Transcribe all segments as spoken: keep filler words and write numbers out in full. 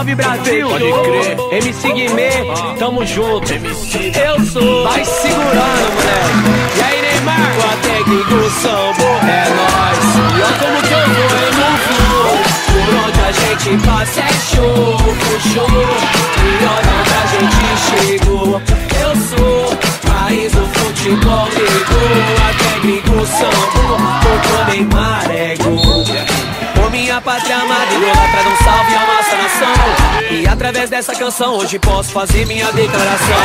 Salve Brasil, pode crer. M C Guimê, tamo junto. Eu sou. Vai segurando, moleque. E aí, Neymar? Com a técnica do samba é nóis. E olha como que eu vou, eu não vou. Por onde a gente passa é show, show. E olha onde a gente chegou. Eu sou. País do futebol ligou. A técnica do samba, porque o Neymar é gol. Por minha pátria amada, idolatra, não salve a nossa nação. E através dessa canção, hoje posso fazer minha declaração.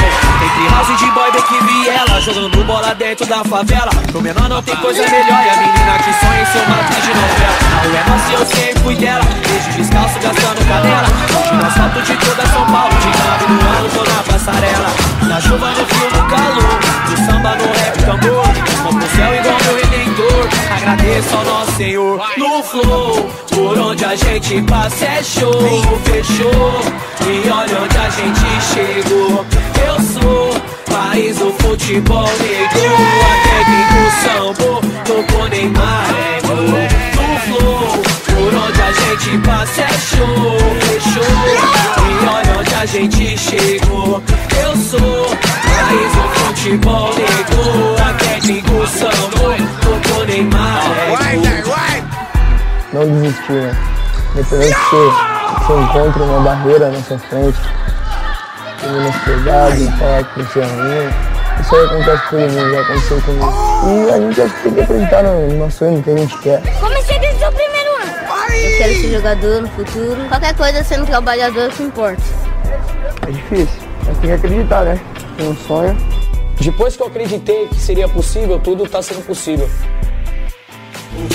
Entre house de boy, beck e viela, jogando bola dentro da favela. Pro menor não tem coisa melhor, e a menina que sonha em ser uma atriz de novela. Não é nossa, eu sempre fui dela, desde descalço, gastando canela. Hoje no asfalto de toda São Paulo, de nave no ano, tô na passarela. Na chuva, no frio, no calor, no samba, no rap, tambor. Vamos pro céu igual meu redentor, agradeço ao nosso Senhor. No flow, por onde a gente passa é show, fechou. E olha onde a gente chegou. Eu sou país do futebol, negou. Até que o sambô tocou Neymar, é gol. No flow, por onde a gente passa é show, fechou. E olha onde a gente chegou. Eu sou país do futebol, negou. Até que o sambô tocou Neymar, é gol. Não desistir, né? Independente que você, você encontre uma barreira na sua frente, menos pesado, falar que você é ruim, isso aí acontece com todo mundo, já aconteceu comigo. E a gente acho que tem que acreditar no nosso sonho, no que a gente quer. Comecei desde o primeiro ano. Eu quero ser jogador no futuro. Qualquer coisa sendo trabalhador que importa. É difícil, mas tem que acreditar, né? Tem um sonho. Depois que eu acreditei que seria possível, tudo tá sendo possível.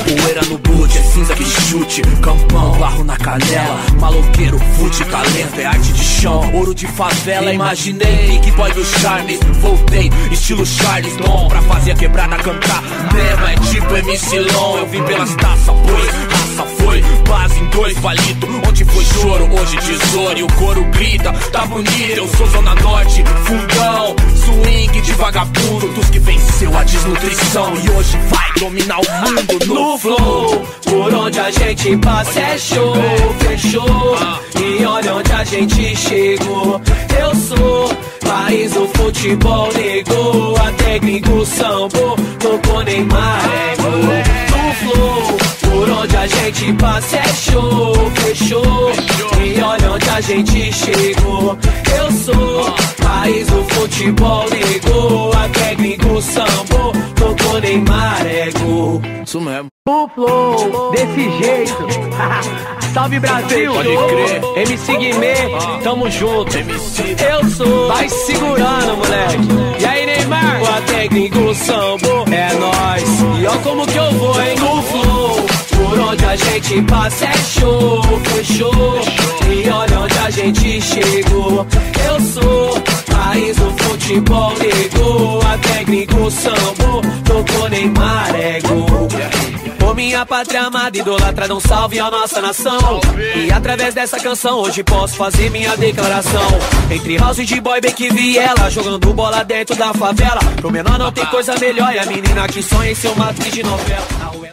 Poeira no boot, é cinza que chute, campão, barro na canela, maloqueiro, fute, talento, é arte de chão, ouro de favela, imaginei que boy do Charles, voltei, estilo Charleston, pra fazer a quebrada cantar, leva é tipo M C Long, eu vim pelas taças, pois, raça foi, base em dois palito, onde foi choro, hoje tesouro, e o coro grita, tá bonito, eu sou zona norte, fundão, swing de vagabundo, dos que venceu a desnutrição, e hoje vai dominar o mundo. No flow, por onde a gente passa é show, fechou. E olha onde a gente chegou. Eu sou país do futebol, negou. Até gringo sambô, tocou Neymar, é gol. No flow, por onde a gente passa é show, fechou. E olha onde a gente chegou. Eu sou país do futebol, negou. Até gringo sambô, tocou Neymar, é gol. Isso mesmo. O flow, desse jeito. Salve Brasil, pode crer. M C Guimê, tamo junto. Eu sou. Vai segurando, moleque. E aí, Neymar? Com a técnica do samba é nóis. E ó como que eu vou, hein? No flow, por onde a gente passa é show, fechou. E olha onde a gente chegou. Eu sou país do futebol, negou. A técnica do samba tocou Neymar, é gol. Por minha pátria amada, idolatra, não salve a nossa nação. E através dessa canção, hoje posso fazer minha declaração. Entre house de boy, beck e viela, jogando bola dentro da favela. Pro menor não tem coisa melhor, e a menina que sonha em ser uma atriz de novela.